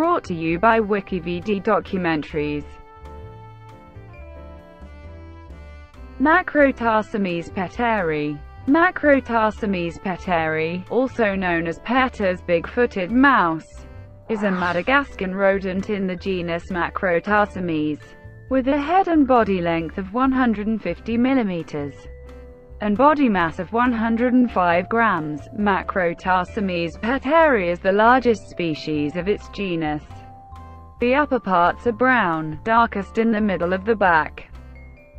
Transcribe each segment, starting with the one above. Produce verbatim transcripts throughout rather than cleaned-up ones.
brought to you by WikiVidi Documentaries. Macrotarsomys petteri. Macrotarsomys petteri, also known as Petter's big-footed mouse, is a Madagascan rodent in the genus Macrotarsomys, with a head and body length of one hundred fifty millimeters and body mass of one hundred five grams. Macrotarsomys petteri is the largest species of its genus. The upper parts are brown, darkest in the middle of the back,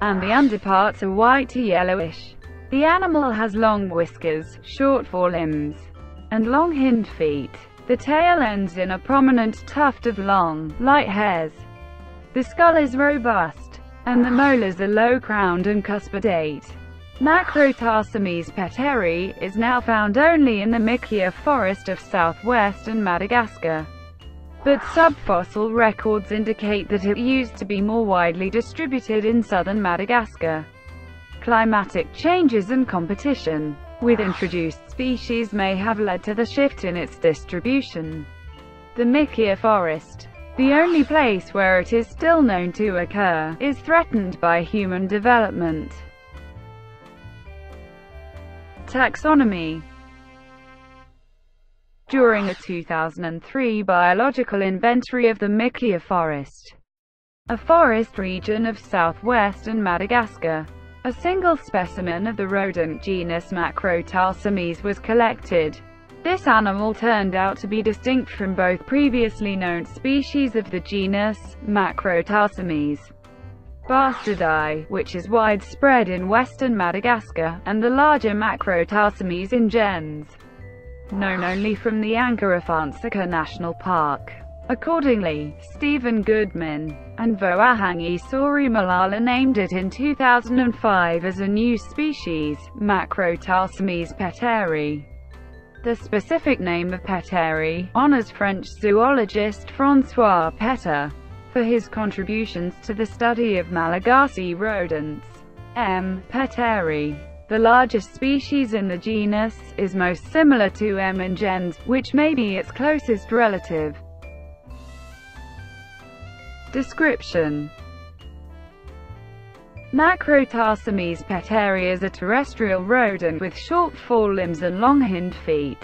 and the underparts are white to yellowish. The animal has long whiskers, short forelimbs, and long hind feet. The tail ends in a prominent tuft of long, light hairs. The skull is robust, and the molars are low-crowned and cuspidate. Macrotarsomys petteri is now found only in the Mikea Forest of southwestern Madagascar, but subfossil records indicate that it used to be more widely distributed in southern Madagascar. Climatic changes and competition with introduced species may have led to the shift in its distribution. The Mikea Forest, the only place where it is still known to occur, is threatened by human development. Taxonomy. During a two thousand three biological inventory of the Mikea Forest, a forest region of southwestern Madagascar, a single specimen of the rodent genus Macrotarsomys was collected. This animal turned out to be distinct from both previously known species of the genus, Macrotarsomys bastardi, which is widespread in western Madagascar, and the larger Macrotarsomys ingens, known only from the Ankarafantsika National Park. Accordingly, Stephen Goodman and Voahangy Soarimalala named it in two thousand five as a new species, Macrotarsomys petteri. The specific name of petteri honors French zoologist François Petter for his contributions to the study of Malagasy rodents. M. petteri, the largest species in the genus, is most similar to M. ingens, which may be its closest relative. Description. Macrotarsomys petteri is a terrestrial rodent with short forelimbs and long hind feet,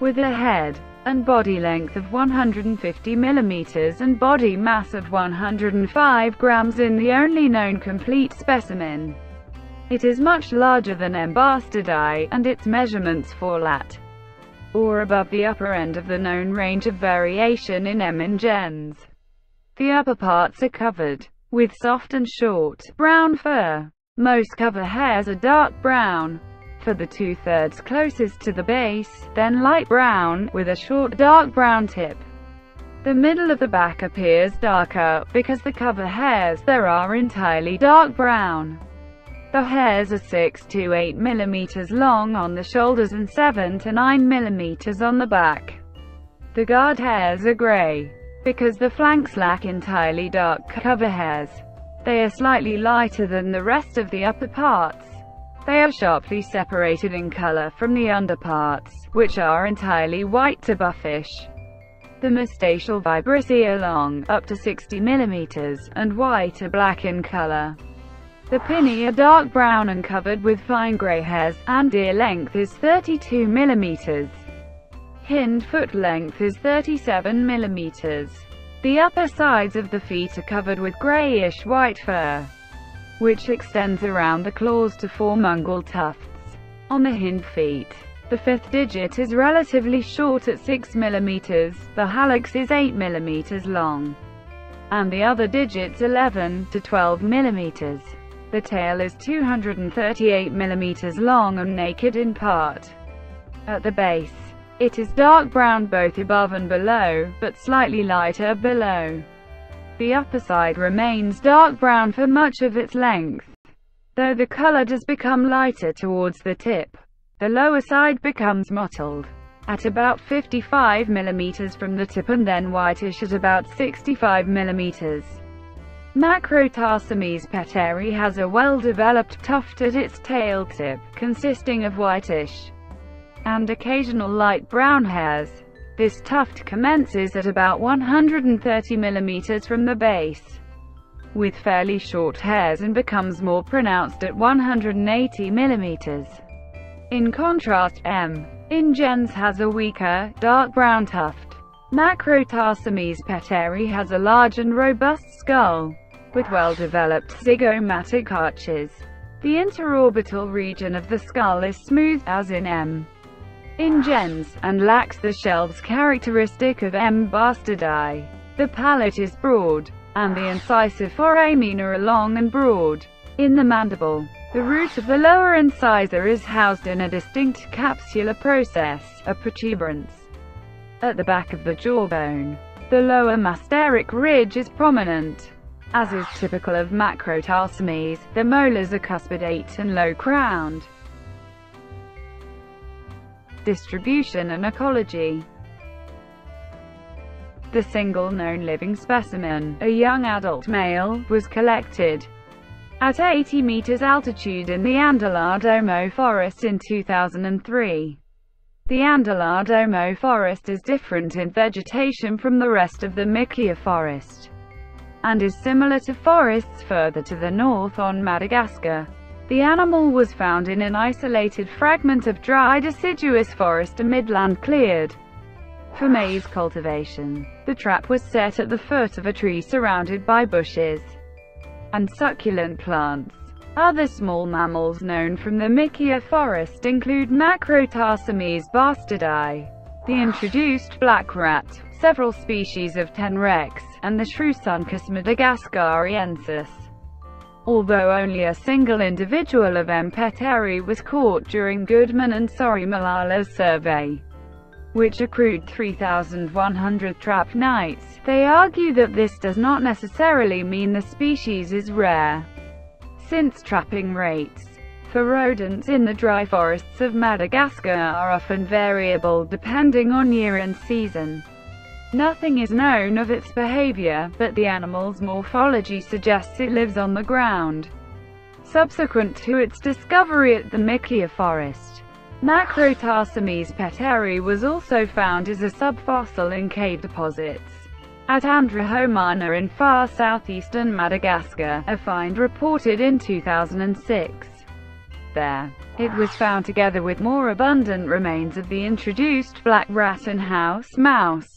with a head and body length of one hundred fifty millimeters and body mass of one hundred five grams in the only known complete specimen. It is much larger than M. bastardi, and its measurements fall at or above the upper end of the known range of variation in M. ingens. The upper parts are covered with soft and short, brown fur. Most cover hairs are dark brown, for the two-thirds closest to the base, then light brown, with a short dark brown tip. The middle of the back appears darker, because the cover hairs there are entirely dark brown. The hairs are six to eight millimeters long on the shoulders and seven to nine millimeters on the back. The guard hairs are grey, because the flanks lack entirely dark cover hairs. They are slightly lighter than the rest of the upper parts. They are sharply separated in color from the underparts, which are entirely white to buffish. The moustachial vibrissae are long, up to sixty millimeters, and white to black in color. The pinnae are dark brown and covered with fine gray hairs, and ear length is thirty-two millimeters. Hind foot length is thirty-seven millimeters. The upper sides of the feet are covered with grayish-white fur, which extends around the claws to four mungal tufts on the hind feet. The fifth digit is relatively short at six millimeters, the hallux is eight millimeters long, and the other digits eleven to twelve millimeters. The tail is two hundred thirty-eight millimeters long and naked in part. At the base, it is dark brown both above and below, but slightly lighter below. The upper side remains dark brown for much of its length, though the color does become lighter towards the tip. The lower side becomes mottled at about fifty-five millimeters from the tip and then whitish at about sixty-five millimeters. Macrotarsomys petteri has a well-developed tuft at its tail tip, consisting of whitish and occasional light brown hairs. This tuft commences at about one hundred thirty millimeters from the base, with fairly short hairs, and becomes more pronounced at one hundred eighty millimeters. In contrast, M. ingens has a weaker, dark brown tuft. Macrotarsomys petteri has a large and robust skull, with well-developed zygomatic arches. The interorbital region of the skull is smooth, as in M. ingens, and lacks the shelves characteristic of M. bastardi. The palate is broad, and the incisive foramina are long and broad. In the mandible, the root of the lower incisor is housed in a distinct capsular process, a protuberance at the back of the jawbone. The lower masteric ridge is prominent. As is typical of Macrotarsomys, the molars are cuspidate and low-crowned. Distribution and ecology. The single known living specimen, a young adult male, was collected at eighty meters altitude in the Andrahomana forest in two thousand three. The Andrahomana forest is different in vegetation from the rest of the Mikea forest, and is similar to forests further to the north on Madagascar. The animal was found in an isolated fragment of dry deciduous forest amid land cleared for maize cultivation. The trap was set at the foot of a tree surrounded by bushes and succulent plants. Other small mammals known from the Mikea forest include Macrotarsomys bastardi, the introduced black rat, several species of tenrex, and the shrew Suncus Madagascariensis. Although only a single individual of M. petteri was caught during Goodman and Soarimalala's survey, which accrued three thousand one hundred trap nights, they argue that this does not necessarily mean the species is rare, since trapping rates for rodents in the dry forests of Madagascar are often variable depending on year and season. Nothing is known of its behavior, but the animal's morphology suggests it lives on the ground. Subsequent to its discovery at the Mikea forest, Macrotarsomys petteri was also found as a subfossil in cave deposits at Andrahomana in far southeastern Madagascar, a find reported in two thousand six. There, it was found together with more abundant remains of the introduced black rat and house mouse,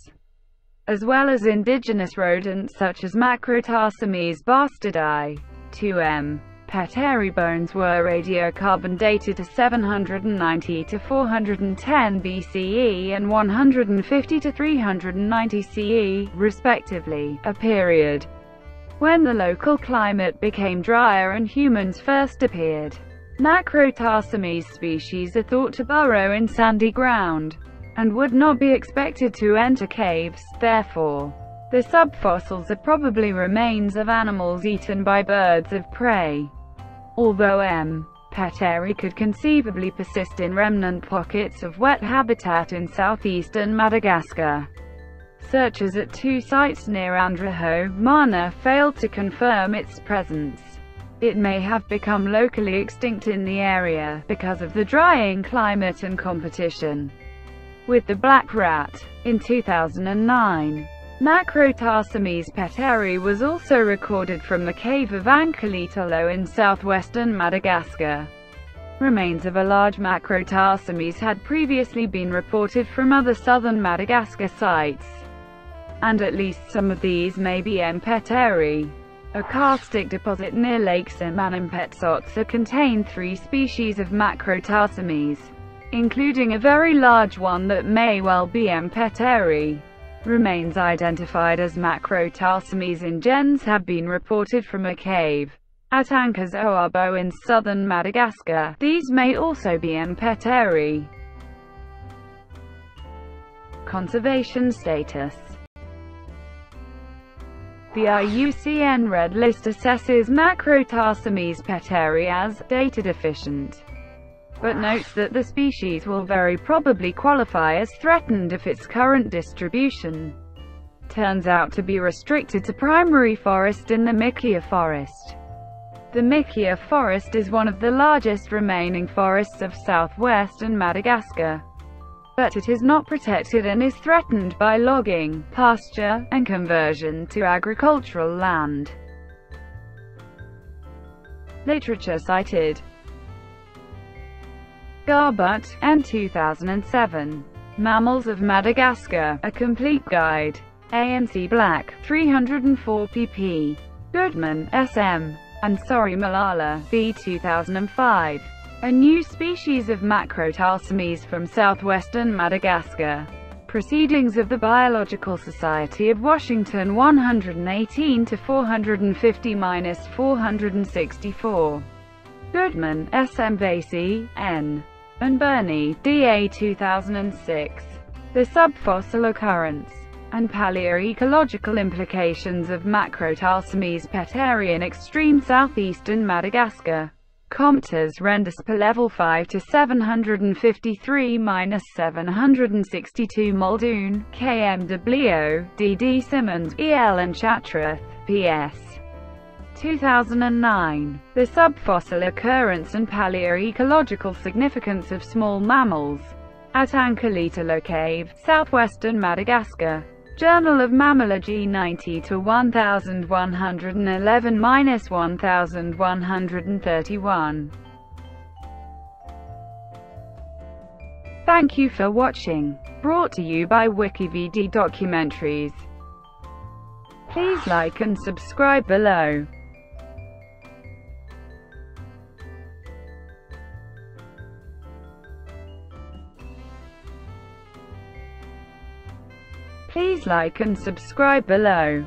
as well as indigenous rodents such as Macrotarsomys bastardi. Two M. petteri bones were radiocarbon dated to seven hundred ninety to four hundred ten B C E and one hundred fifty to three hundred ninety C E, respectively, a period when the local climate became drier and humans first appeared. Macrotarsomys species are thought to burrow in sandy ground, and would not be expected to enter caves. Therefore, the subfossils are probably remains of animals eaten by birds of prey. Although M. petteri could conceivably persist in remnant pockets of wet habitat in southeastern Madagascar, searches at two sites near Andrahomana failed to confirm its presence. It may have become locally extinct in the area because of the drying climate and competition with the black rat. In two thousand nine, Macrotarsomys petteri was also recorded from the cave of Ankilitelo in southwestern Madagascar. Remains of a large Macrotarsomys had previously been reported from other southern Madagascar sites, and at least some of these may be M. petteri. A karstic deposit near Lake Simanampetsotsa contained three species of Macrotarsomys, including a very large one that may well be M. petteri. Remains identified as Macrotarsomys ingens have been reported from a cave at Ankazoabo in southern Madagascar. These may also be M. petteri. Conservation status. The I U C N Red List assesses Macrotarsomys petteri as data deficient, but notes that the species will very probably qualify as threatened if its current distribution turns out to be restricted to primary forest in the Mikea forest. The Mikea forest is one of the largest remaining forests of southwestern Madagascar, but it is not protected and is threatened by logging, pasture, and conversion to agricultural land. Literature cited: Garbutt, and two thousand seven. Mammals of Madagascar, A Complete Guide. A N C Black, three hundred four p p. Goodman, S M and Soarimalala, B. two thousand five. A new species of Macrotarsomys from southwestern Madagascar. Proceedings of the Biological Society of Washington one eighteen to four fifty to four sixty-four. Goodman, S M Vasey, N. and Burney, D A two thousand six. The subfossil occurrence and paleoecological implications of Macrotarsomys petteri in extreme southeastern Madagascar. Comptes Renders per level five to seven fifty-three to seven sixty-two. Muldoon, K M W, D D Simmons, E L and Chatrath, P S two thousand nine. The subfossil occurrence and paleoecological significance of small mammals at Ankilitelo Cave, southwestern Madagascar. Journal of Mammalogy ninety to eleven eleven to eleven thirty-one. Thank you for watching. Brought to you by WikiVidi Documentaries. Please like and subscribe below. Please like and subscribe below.